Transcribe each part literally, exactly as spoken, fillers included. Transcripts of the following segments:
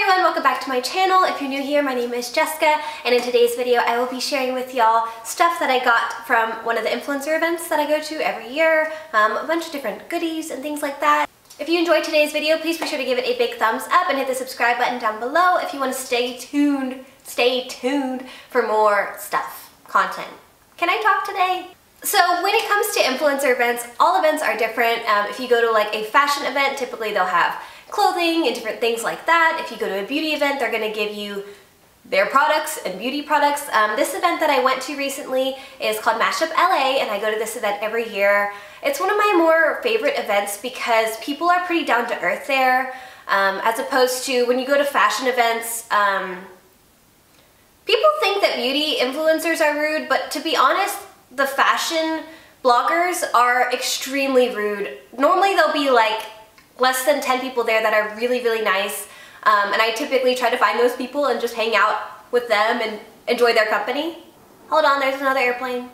everyone, welcome back to my channel. If you're new here, my name is Jessica, and in today's video I will be sharing with y'all stuff that I got from one of the influencer events that I go to every year, um, a bunch of different goodies and things like that. If you enjoyed today's video, please be sure to give it a big thumbs up and hit the subscribe button down below if you want to stay tuned, stay tuned for more stuff, content. Can I talk today? So when it comes to influencer events, all events are different. Um, if you go to like a fashion event, typically they'll have clothing and different things like that. If you go to a beauty event, they're going to give you their products and beauty products. Um, this event that I went to recently is called Mashup L A, and I go to this event every year. It's one of my more favorite events because people are pretty down to earth there, um, as opposed to when you go to fashion events, um, people think that beauty influencers are rude, but to be honest, the fashion bloggers are extremely rude. Normally there'll be like less than ten people there that are really, really nice. Um, and I typically try to find those people and just hang out with them and enjoy their company. Hold on, there's another airplane.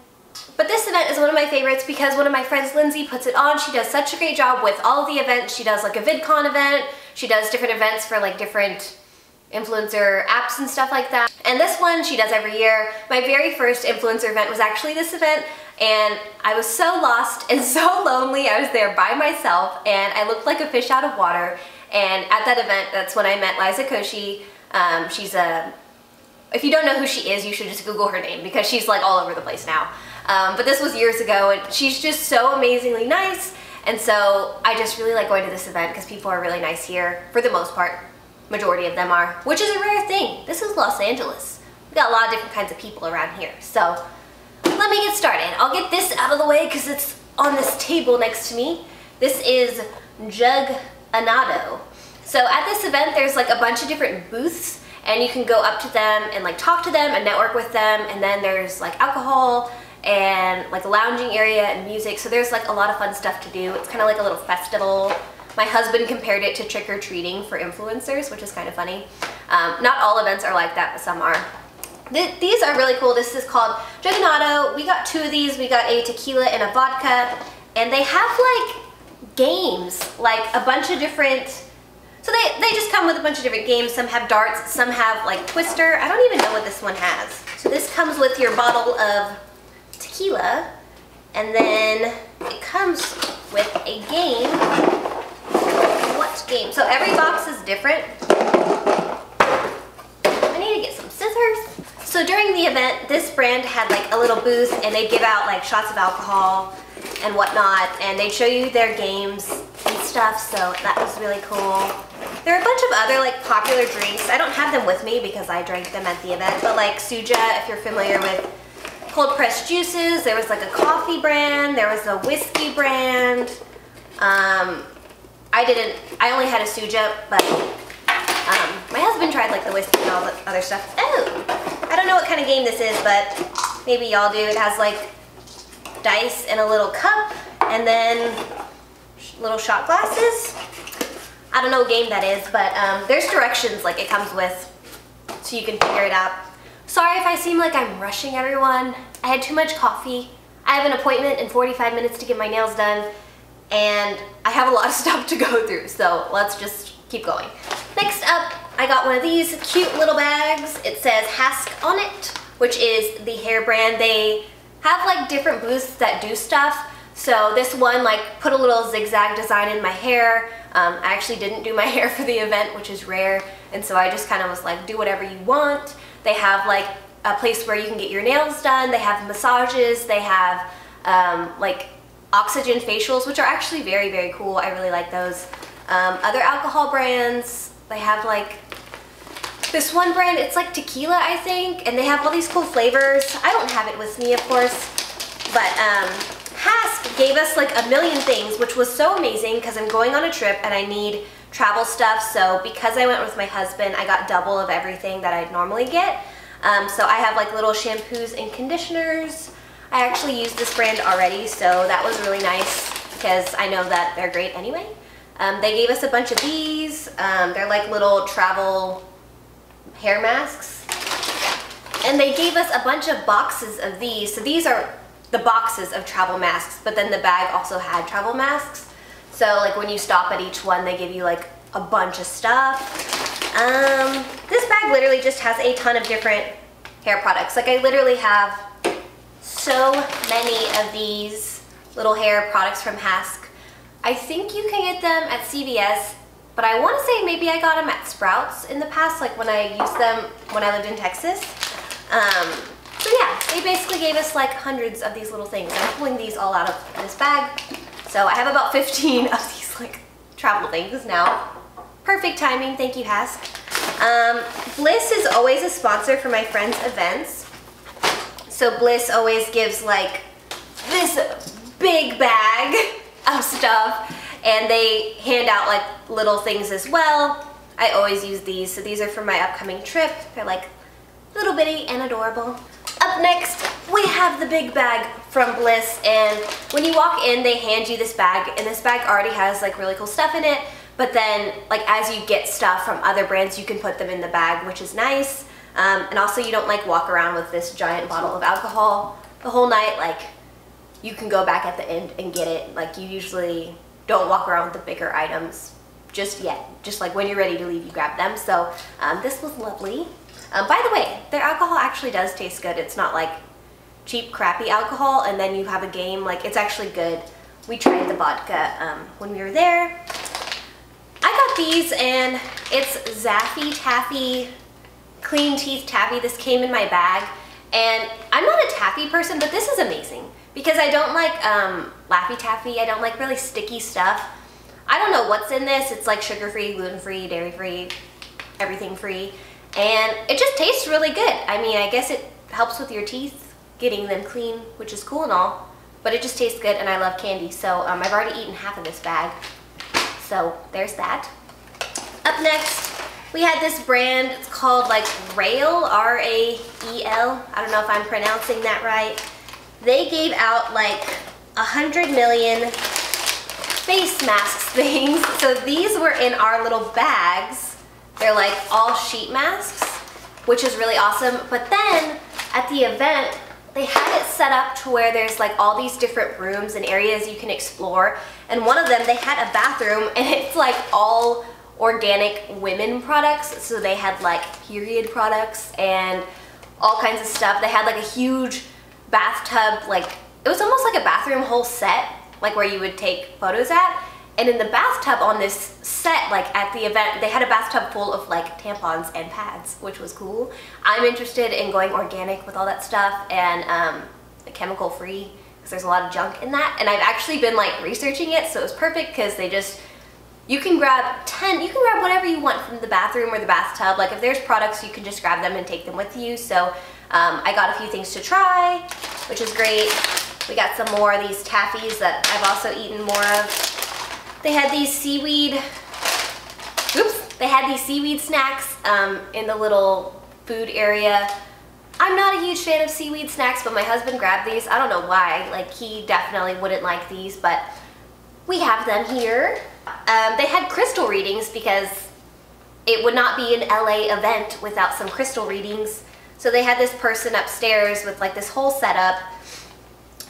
But this event is one of my favorites because one of my friends, Lindsay, puts it on. She does such a great job with all the events. She does like a VidCon event. She does different events for like different influencer apps and stuff like that. And this one she does every year. My very first influencer event was actually this event, and I was so lost and so lonely. I was there by myself and I looked like a fish out of water. And at that event, that's when I met Liza Koshy. Um, she's a, if you don't know who she is, you should just Google her name because she's like all over the place now. Um, but this was years ago, and she's just so amazingly nice. And so I just really like going to this event because people are really nice here for the most part. Majority of them are, which is a rare thing. This is Los Angeles. We got a lot of different kinds of people around here. So let me get started. I'll get this out of the way because it's on this table next to me. This is Jug Anado. So at this event, there's like a bunch of different booths, and you can go up to them and like talk to them and network with them. And then there's like alcohol and like a lounging area and music. So there's like a lot of fun stuff to do. It's kind of like a little festival. My husband compared it to trick-or-treating for influencers, which is kind of funny. Um, not all events are like that, but some are. Th these are really cool. This is called Dragonado. We got two of these. We got a tequila and a vodka, and they have like games, like a bunch of different, so they, they just come with a bunch of different games. Some have darts, some have like Twister. I don't even know what this one has. So this comes with your bottle of tequila, and then it comes with a game. Game. So every box is different. I need to get some scissors. So during the event, this brand had like a little booth, and they'd give out like shots of alcohol and whatnot, and they'd show you their games and stuff, so that was really cool. There are a bunch of other like popular drinks. I don't have them with me because I drank them at the event, but like Suja, if you're familiar with cold pressed juices, there was like a coffee brand, there was a whiskey brand. Um, I didn't, I only had a Suja, but um, my husband tried like the whiskey and all the other stuff. Oh, I don't know what kind of game this is, but maybe y'all do. It has like dice and a little cup and then little shot glasses. I don't know what game that is, but um, there's directions like it comes with, so you can figure it out. Sorry if I seem like I'm rushing everyone. I had too much coffee. I have an appointment in forty-five minutes to get my nails done, and I have a lot of stuff to go through, so let's just keep going. Next up, I got one of these cute little bags. It says Hask on it, which is the hair brand. They have like different booths that do stuff. So this one like put a little zigzag design in my hair. Um, I actually didn't do my hair for the event, which is rare. And so I just kind of was like, do whatever you want. They have like a place where you can get your nails done. They have massages. They have um, like oxygen facials, which are actually very, very cool. I really like those. Um, other alcohol brands, they have like this one brand, it's like tequila, I think, and they have all these cool flavors. I don't have it with me, of course, but um, Hask gave us like a million things, which was so amazing because I'm going on a trip and I need travel stuff. So because I went with my husband, I got double of everything that I'd normally get. Um, so I have like little shampoos and conditioners. I actually used this brand already, so that was really nice because I know that they're great anyway. Um, they gave us a bunch of these. Um, they're like little travel hair masks. And they gave us a bunch of boxes of these. So these are the boxes of travel masks, but then the bag also had travel masks. So like when you stop at each one, they give you like a bunch of stuff. Um, this bag literally just has a ton of different hair products. Like I literally have so many of these little hair products from Hask. I think you can get them at C V S, but I want to say maybe I got them at Sprouts in the past, like when I used them when I lived in Texas. Um, so yeah, they basically gave us like hundreds of these little things. I'm pulling these all out of this bag. So I have about fifteen of these like travel things now. Perfect timing, thank you Hask. Um, Bliss is always a sponsor for my friends' events. So Bliss always gives like this big bag of stuff and they hand out like little things as well. I always use these, so these are for my upcoming trip. They're like little bitty and adorable. Up next, we have the big bag from Bliss, and when you walk in, they hand you this bag, and this bag already has like really cool stuff in it, but then like as you get stuff from other brands, you can put them in the bag, which is nice. Um, and also you don't like walk around with this giant bottle of alcohol the whole night. Like you can go back at the end and get it. Like you usually don't walk around with the bigger items just yet. Just like when you're ready to leave, you grab them. So um, this was lovely. Um, by the way, their alcohol actually does taste good. It's not like cheap, crappy alcohol, and then you have a game. Like, it's actually good. We tried the vodka um, when we were there. I got these, and it's Zaffy Taffy Clean Teeth Taffy. This came in my bag, and I'm not a taffy person, but this is amazing because I don't like um, Laffy Taffy. I don't like really sticky stuff. I don't know what's in this. It's like sugar-free, gluten-free, dairy-free, everything-free. And it just tastes really good. I mean, I guess it helps with your teeth, getting them clean, which is cool and all, but it just tastes good and I love candy. So um, I've already eaten half of this bag. So there's that. Up next, we had this brand. It's called like RAEL, R A E L. I don't know if I'm pronouncing that right. They gave out like a hundred million face masks things. So these were in our little bags. They're like all sheet masks, which is really awesome. But then at the event, they had it set up to where there's like all these different rooms and areas you can explore. And one of them, they had a bathroom and it's like all organic women products. So they had like period products and all kinds of stuff. They had like a huge bathtub, like it was almost like a bathroom whole set, like where you would take photos at. And in the bathtub on this set, like at the event, they had a bathtub full of like tampons and pads, which was cool. I'm interested in going organic with all that stuff and um, chemical free, because there's a lot of junk in that. And I've actually been like researching it, so it was perfect because they just, you can grab ten, you can grab whatever you want from the bathroom or the bathtub. Like if there's products, you can just grab them and take them with you. So um, I got a few things to try, which is great. We got some more of these taffies that I've also eaten more of. They had these seaweed, oops, they had these seaweed snacks um, in the little food area. I'm not a huge fan of seaweed snacks, but my husband grabbed these. I don't know why, like he definitely wouldn't like these, but we have them here. Um, they had crystal readings because it would not be an L A event without some crystal readings. So they had this person upstairs with like this whole setup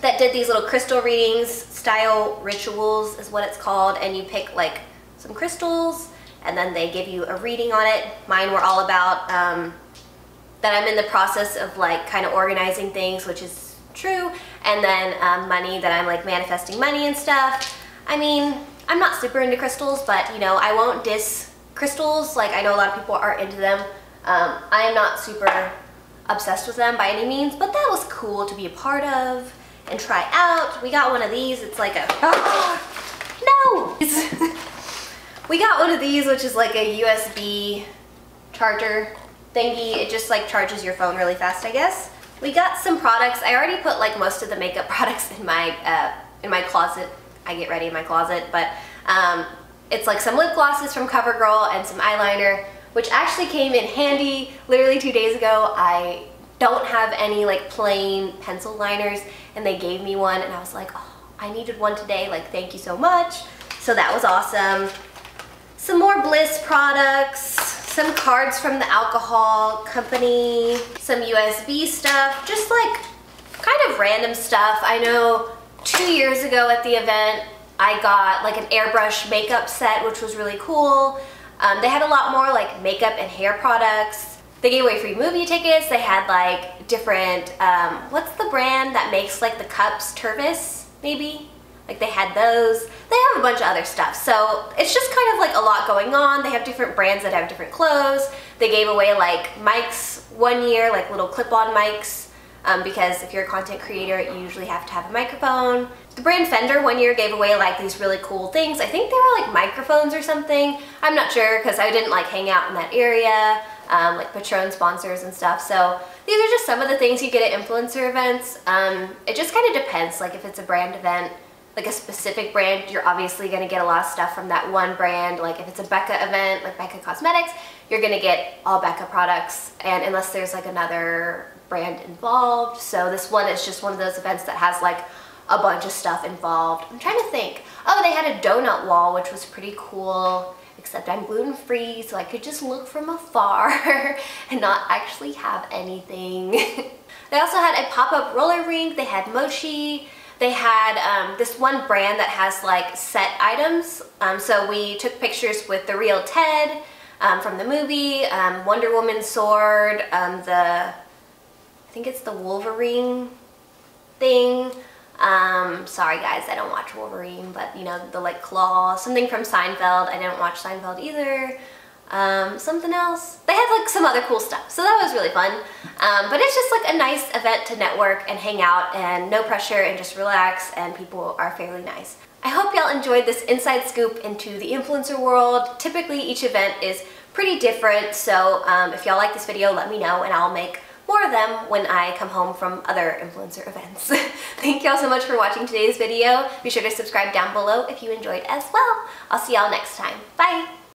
that did these little crystal readings, style rituals is what it's called, and you pick like some crystals and then they give you a reading on it. Mine were all about um, that I'm in the process of like kind of organizing things, which is true, and then um, money, that I'm like manifesting money and stuff. I mean, I'm not super into crystals, but you know, I won't diss crystals. Like I know a lot of people are into them. Um, I am not super obsessed with them by any means, but that was cool to be a part of and try out. We got one of these. It's like a, oh, no! We got one of these, which is like a U S B charger thingy. It just like charges your phone really fast, I guess. We got some products. I already put like most of the makeup products in my, uh, in my closet. I get ready in my closet, but um, it's like some lip glosses from CoverGirl and some eyeliner, which actually came in handy literally two days ago. I don't have any like plain pencil liners, and they gave me one, and I was like, oh, I needed one today, like thank you so much. So that was awesome. Some more Bliss products, some cards from the alcohol company, some U S B stuff, just like kind of random stuff. I know two years ago at the event, I got like an airbrush makeup set, which was really cool. Um, they had a lot more like makeup and hair products. They gave away free movie tickets. They had like different, um, what's the brand that makes like the cups? Tervis, maybe? Like they had those. They have a bunch of other stuff. So it's just kind of like a lot going on. They have different brands that have different clothes. They gave away like mics one year, like little clip-on mics. Um, because if you're a content creator, you usually have to have a microphone. The brand Fender one year gave away like these really cool things. I think they were like microphones or something. I'm not sure because I didn't like hang out in that area, um, like Patron sponsors and stuff. So these are just some of the things you get at influencer events. Um, it just kind of depends, like if it's a brand event, like a specific brand, you're obviously gonna get a lot of stuff from that one brand. Like if it's a Becca event, like Becca Cosmetics, you're gonna get all Becca products, and unless there's like another brand involved. So this one is just one of those events that has like a bunch of stuff involved. I'm trying to think. Oh, they had a donut wall, which was pretty cool, except I'm gluten free, so I could just look from afar and not actually have anything. They also had a pop-up roller rink. They had mochi. They had um, this one brand that has like set items. Um, so we took pictures with the real Ted um, from the movie, um, Wonder Woman's sword, um, the, I think it's the Wolverine thing. Um, sorry guys, I don't watch Wolverine, but you know, the like claw, something from Seinfeld. I didn't watch Seinfeld either. Um, something else. They had like some other cool stuff, so that was really fun. Um, but it's just like a nice event to network and hang out and no pressure and just relax, and people are fairly nice. I hope y'all enjoyed this inside scoop into the influencer world. Typically each event is pretty different, so um, if y'all like this video, let me know and I'll make more of them when I come home from other influencer events. Thank y'all so much for watching today's video. Be sure to subscribe down below if you enjoyed as well. I'll see y'all next time. Bye!